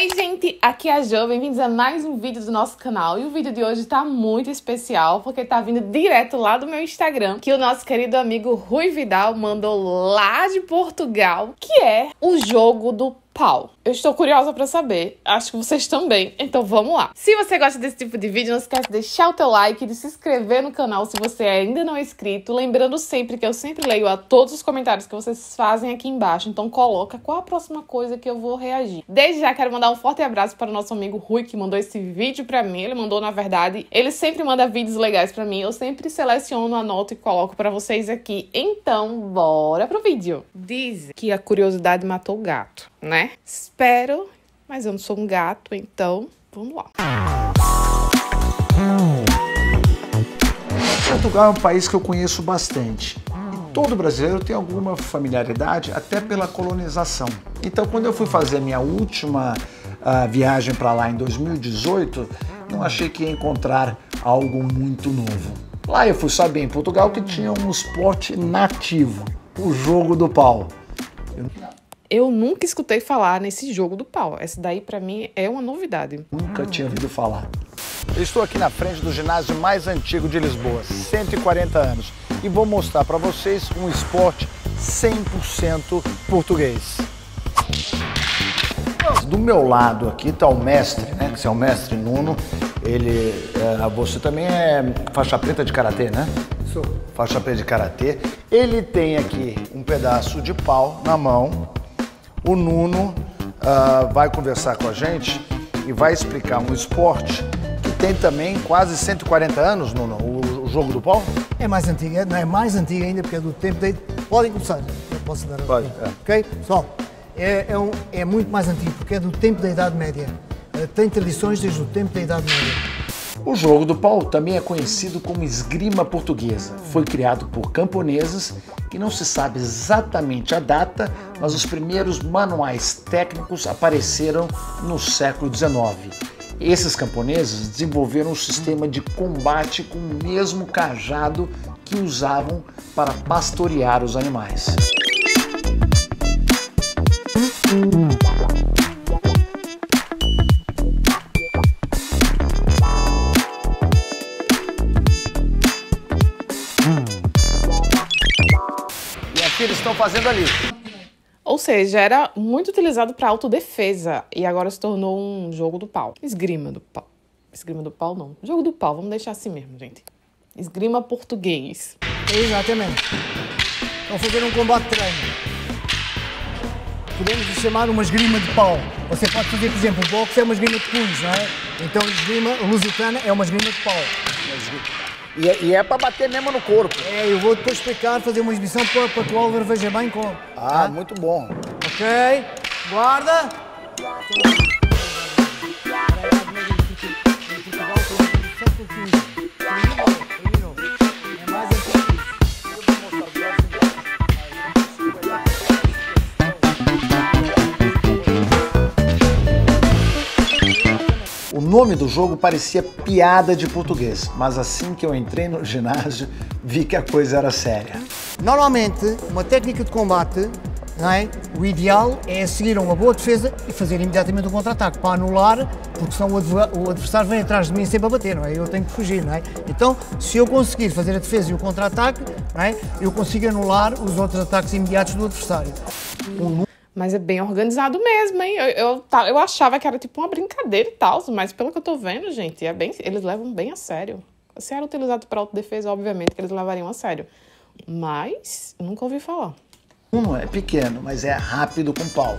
Oi gente, aqui é a Jo, bem-vindos a mais um vídeo do nosso canal. E o vídeo de hoje tá muito especial, porque tá vindo direto lá do meu Instagram, que o nosso querido amigo Rui Vidal mandou lá de Portugal, que é o jogo do pau. Eu estou curiosa pra saber, acho que vocês também, então vamos lá. Se você gosta desse tipo de vídeo, não esquece de deixar o teu like, de se inscrever no canal se você ainda não é inscrito, lembrando sempre que eu sempre leio a todos os comentários que vocês fazem aqui embaixo, então coloca qual a próxima coisa que eu vou reagir. Desde já quero mandar um forte abraço para o nosso amigo Rui, que mandou esse vídeo pra mim, ele mandou na verdade, ele sempre manda vídeos legais pra mim, eu sempre seleciono, anoto e coloco pra vocês aqui, então bora pro vídeo. Diz que a curiosidade matou o gato, né? Espero, mas eu não sou um gato, então vamos lá. Portugal é um país que eu conheço bastante. E todo brasileiro tem alguma familiaridade, até pela colonização. Então, quando eu fui fazer a minha última viagem para lá em 2018, não achei que ia encontrar algo muito novo. Lá eu fui saber em Portugal que tinha um esporte nativo, o jogo do pau. Eu nunca escutei falar nesse jogo do pau. Essa daí, pra mim, é uma novidade. Nunca tinha ouvido falar. Eu estou aqui na frente do ginásio mais antigo de Lisboa, 140 anos. E vou mostrar pra vocês um esporte 100% português. Do meu lado aqui tá o mestre, né? Que é o mestre Nuno. Ele, você também é faixa preta de karatê, né? Sou. Faixa preta de karatê. Ele tem aqui um pedaço de pau na mão. O Nuno vai conversar com a gente e vai explicar um esporte que tem também quase 140 anos, Nuno, o jogo do pau. É mais antiga, não é mais antiga ainda, porque é do tempo dele. Podem começar, eu posso dar a... Pode, é. Ok? Pessoal, é muito mais antigo, porque é do tempo da Idade Média. Tem tradições desde o tempo da Idade Média. O jogo do pau também é conhecido como esgrima portuguesa. Foi criado por camponeses que não se sabe exatamente a data, mas os primeiros manuais técnicos apareceram no século XIX. Esses camponeses desenvolveram um sistema de combate com o mesmo cajado que usavam para pastorear os animais. Que eles estão fazendo ali. Ou seja, era muito utilizado para autodefesa e agora se tornou um jogo do pau. Esgrima do pau. Esgrima do pau não. Jogo do pau, vamos deixar assim mesmo, gente. Esgrima português. Exatamente. Estão fazendo um combate de treino. Podemos chamar uma esgrima de pau. Você pode fazer, por exemplo, o boxe é uma esgrima de punhos, não é? Então, esgrima lusitana é uma esgrima de pau. E é para bater mesmo no corpo. É, eu vou depois explicar, fazer uma exibição para que o Álvaro veja bem como. Ah, tá? Muito bom. Ok, guarda. O nome do jogo parecia piada de português, mas assim que eu entrei no ginásio, vi que a coisa era séria. Normalmente, uma técnica de combate, não é? O ideal é seguir uma boa defesa e fazer imediatamente um contra-ataque, para anular, porque senão o adversário vem atrás de mim sempre a bater, não é? Eu tenho que fugir, não é? Então, se eu conseguir fazer a defesa e o contra-ataque, não é? Eu consigo anular os outros ataques imediatos do adversário. Mas é bem organizado mesmo, hein? Eu achava que era tipo uma brincadeira e tal, mas pelo que eu tô vendo, gente, é bem, eles levam bem a sério. Se era utilizado para autodefesa, obviamente que eles levariam a sério. Mas nunca ouvi falar. Não é pequeno, mas é rápido com pau.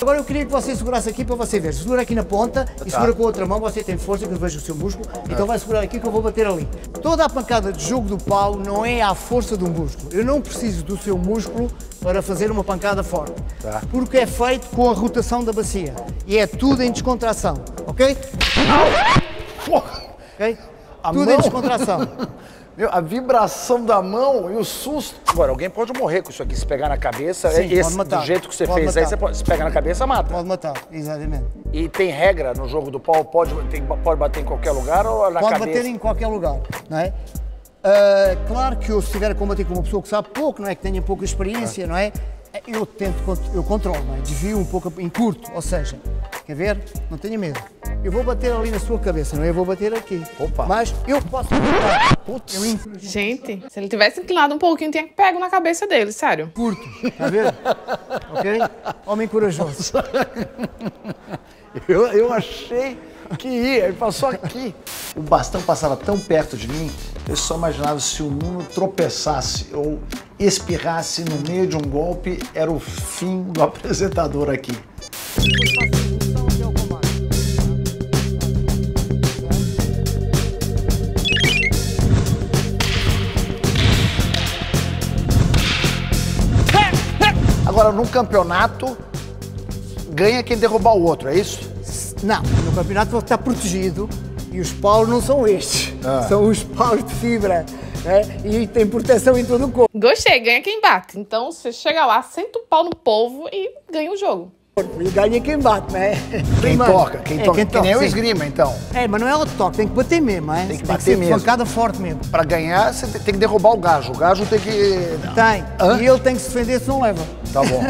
Agora eu queria que você segurasse aqui para você ver. Segura aqui na ponta e segura com a outra mão. Você tem força, que eu vejo o seu músculo. Então vai segurar aqui que eu vou bater ali. Toda a pancada de jogo do pau não é à força de um músculo. Eu não preciso do seu músculo para fazer uma pancada forte. Tá. Porque é feito com a rotação da bacia. E é tudo em descontração, ok? Ok? Tudo em descontração. Meu, a vibração da mão e o susto. Agora, alguém pode morrer com isso aqui. Se pegar na cabeça, sim, esse, pode matar. Do jeito que você pode fez matar. Aí, você pode, se pegar na cabeça, mata. Pode matar, exatamente. E tem regra no jogo do pau? Pode bater em qualquer lugar ou na cabeça? Pode bater em qualquer lugar, não é? Claro que eu, se estiver a combater com uma pessoa que sabe pouco, não é? Que tenha pouca experiência, não é? Eu controlo, não é? Desvio um pouco em curto, ou seja, Quer ver? Não tenha medo. Eu vou bater ali na sua cabeça, não? Eu vou bater aqui. Opa. Mas eu posso... Putz. Gente, se ele tivesse inclinado um pouquinho, tinha que pegar na cabeça dele, sério. Curto, tá vendo? Ok? Homem corajoso. Eu achei que ia, ele passou aqui. O bastão passava tão perto de mim, eu só imaginava se o Nuno tropeçasse ou espirrasse no meio de um golpe, era o fim do apresentador aqui. Agora, num campeonato, ganha quem derrubar o outro, é isso? Não, no campeonato você está protegido e os paus não são estes, são os paus de fibra, né? E tem proteção em todo o corpo. Gostei, ganha quem bate. Então você chega lá, senta o pau no povo e ganha o jogo. E ganha quem bate, né? Quem toca. Que nem o esgrima, então. É, mas não é o toque, tem que bater mesmo, é? Tem que bater mesmo. Pancada forte mesmo. Pra ganhar, você tem que derrubar o gajo. O gajo tem que... Tem. Hã? E ele tem que se defender se não leva. Tá bom.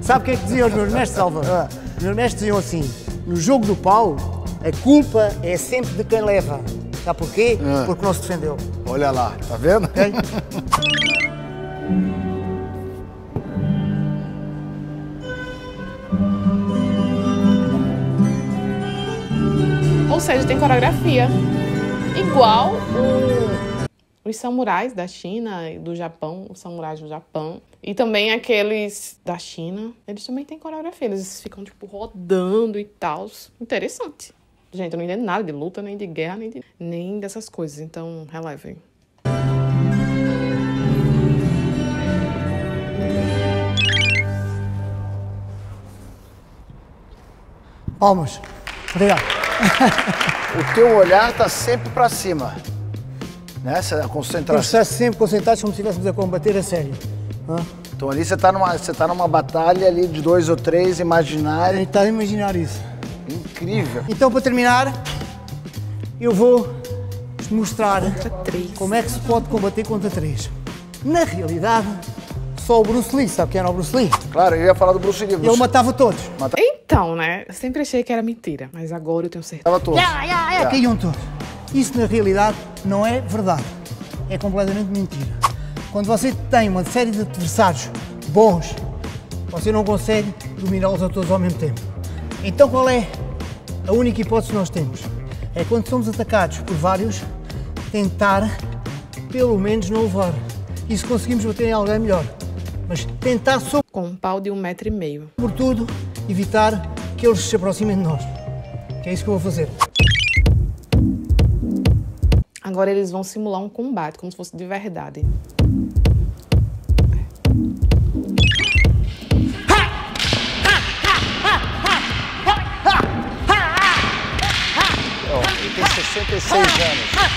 Sabe o que é que diziam os meus mestres, Salvador? Os meus mestres diziam assim, no jogo do pau, a culpa é sempre de quem leva. Sabe porquê? Porque não se defendeu. Olha lá, tá vendo? Okay. Ou seja, tem coreografia, igual os samurais da China e do Japão, os samurais do Japão, e também aqueles da China, eles também têm coreografia, eles ficam tipo rodando e tal, interessante. Gente, eu não entendo nada de luta, nem de guerra, nem dessas coisas, então relevem. Palmas. Obrigado. O teu olhar está sempre para cima, nessa concentração. Está sempre concentrado como se estivéssemos a combater a sério. Então ali você está numa batalha ali de 2 ou 3 imaginários. A gente está a imaginar isso. Incrível. Então, para terminar, eu vou mostrar como é que se pode combater contra 3. Na realidade, só o Bruce Lee, sabe quem era o Bruce Lee? Claro, eu ia falar do Bruce Lee. Ele matava todos. Então, né? Eu sempre achei que era mentira, mas agora eu tenho certeza. Matava todos. Caíam todos. Isso, na realidade, não é verdade. É completamente mentira. Quando você tem uma série de adversários bons, você não consegue dominá-los a todos ao mesmo tempo. Então, qual é a única hipótese que nós temos? É quando somos atacados por vários, tentar, pelo menos, não levar. E se conseguimos bater em alguém, melhor. Mas tentar sobre... Com um pau de 1,5 metro. Sobretudo, evitar que eles se aproximem de nós. Que é isso que eu vou fazer. Agora eles vão simular um combate, como se fosse de verdade. Ele tem 66 anos.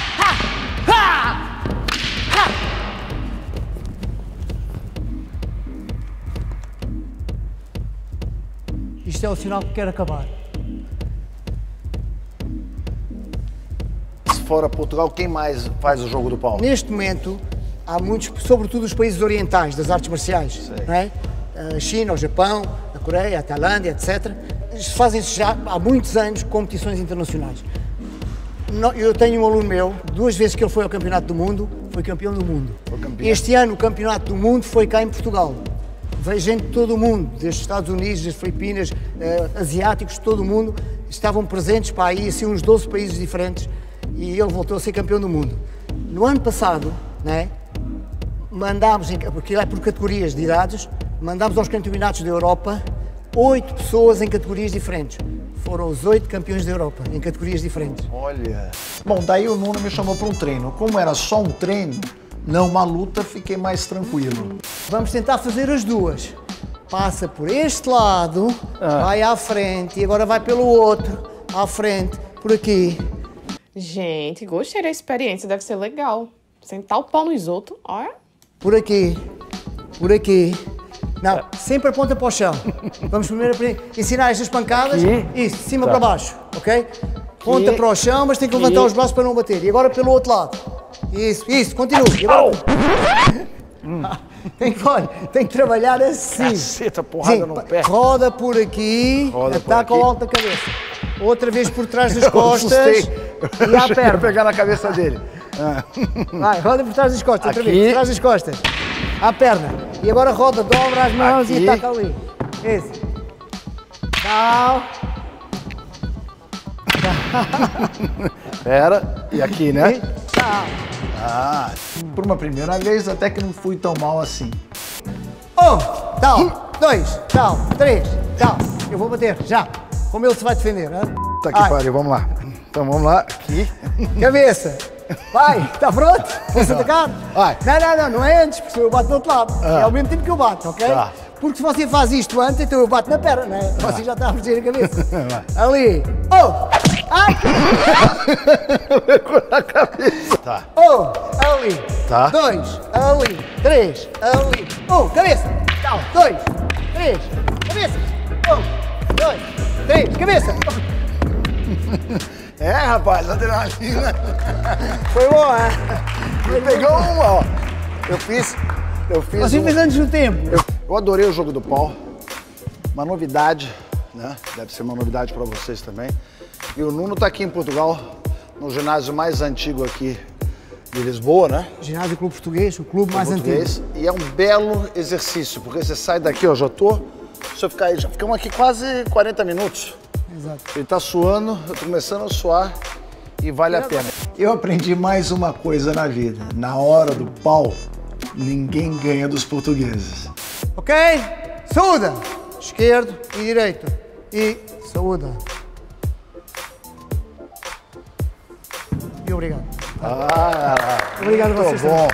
Isto é o sinal que quer acabar. Se fora Portugal, quem mais faz o jogo do pau? Neste momento, há muitos, sobretudo os países orientais das artes marciais, não é? A China, o Japão, a Coreia, a Tailândia, etc. Fazem-se já há muitos anos competições internacionais. Eu tenho um aluno meu, 2 vezes que ele foi ao Campeonato do Mundo, foi campeão do mundo. Este ano o Campeonato do Mundo foi cá em Portugal. Veio gente de todo o mundo, dos Estados Unidos, das Filipinas, asiáticos, de todo o mundo, estavam presentes para aí, assim, uns 12 países diferentes, e ele voltou a ser campeão do mundo. No ano passado, né, mandámos, porque é por categorias de idades, mandámos aos campeonatos da Europa 8 pessoas em categorias diferentes. Foram os 8 campeões da Europa, em categorias diferentes. Olha! Bom, daí o Nuno me chamou para um treino. Como era só um treino, não uma luta, fiquei mais tranquilo. Vamos tentar fazer as duas. Passa por este lado, vai à frente, e agora vai pelo outro, à frente, por aqui. Gente, gostei da experiência, deve ser legal. Sentar o pau nos outros, olha. Por aqui, por aqui. Não, sempre aponta para o chão. Vamos primeiro ensinar estas pancadas, isso, de cima para baixo, ok? Ponta para o chão, mas tem que levantar os braços para não bater. E agora pelo outro lado. Isso, isso, continua. E agora... Tem que trabalhar assim. Caceta, porrada no pé. Roda por aqui, ataca o alto da cabeça. Outra vez por trás das costas e à perna. Pegar na cabeça dele. Vai, roda por trás das costas, outra vez, por trás das costas. À perna. E agora roda, dobra as mãos e ataca ali. Esse. Tchau. Pera, e aqui, né? Tchau. Ah, por uma primeira vez até que não fui tão mal assim. 1, 2, 3, eu vou bater, já. Como ele se vai defender, né? Tá aqui, pariu, vamos lá. Então vamos lá, aqui. Cabeça, vai, tá pronto? Posso atacar? Vai. Não é antes, porque eu bato do outro lado. É ao mesmo tempo que eu bato, ok? Tá. Porque se você faz isto antes, então eu bato na perna, né? Você já está a fugir a cabeça. Vai. Ali. Ai! A cabeça. Tá. 1, ali. Tá. 2, ali. 3, ali. 1, cabeça. Tchau. 2, 3, cabeça. 1, 2, 3, cabeça. É, rapaz, adrenalina. Foi bom, hein? Pegou uma, ó. Eu fiz. Você fez antes do tempo. Eu adorei o jogo do pau. Uma novidade, né? Deve ser uma novidade para vocês também. E o Nuno está aqui em Portugal, no ginásio mais antigo aqui de Lisboa, né? Ginásio Clube Português, o clube mais antigo. E é um belo exercício, porque você sai daqui, ó, se eu ficar aí, já ficamos aqui quase 40 minutos. Exato. Ele está suando, eu tô começando a suar e vale a pena. Eu aprendi mais uma coisa na vida. Na hora do pau, ninguém ganha dos portugueses. Ok? Saúda! Esquerdo e direito. E saúda. E obrigado. Obrigado a vocês. Bom.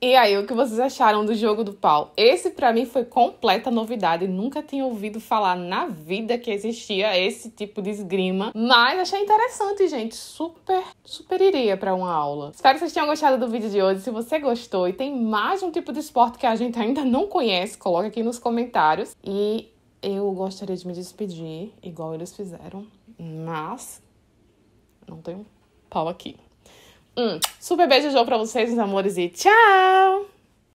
E aí, o que vocês acharam do jogo do pau? Esse pra mim foi completa novidade. Nunca tinha ouvido falar na vida que existia esse tipo de esgrima. Mas achei interessante, gente. Super iria pra uma aula. Espero que vocês tenham gostado do vídeo de hoje. Se você gostou e tem mais um tipo de esporte que a gente ainda não conhece, coloca aqui nos comentários. E eu gostaria de me despedir, igual eles fizeram. Mas não tenho pau aqui. Super beijo, João, pra vocês, meus amores, e tchau!